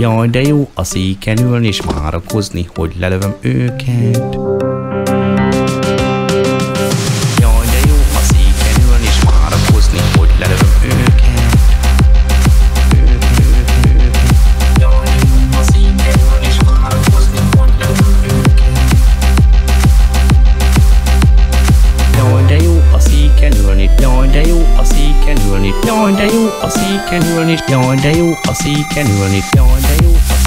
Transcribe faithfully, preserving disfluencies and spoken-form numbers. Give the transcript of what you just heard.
Jaj, de jó a széken ülni és várakozni, hogy lelövöm őket. Jaj, de jó a széken ülni és várakozni, hogy lelövöm őket. Ők, ők, ők. Jaj, de jó a széken ülni és várakozni, hogy lelövöm őket. Jaj, de jó a széken ülni, jaj, de jó a széken ülni, jaj, de jó a széken ülni, jaj, de jó a széken ülni, jaj, de jó a széken ülni. Jaj, de jó a széken ülni.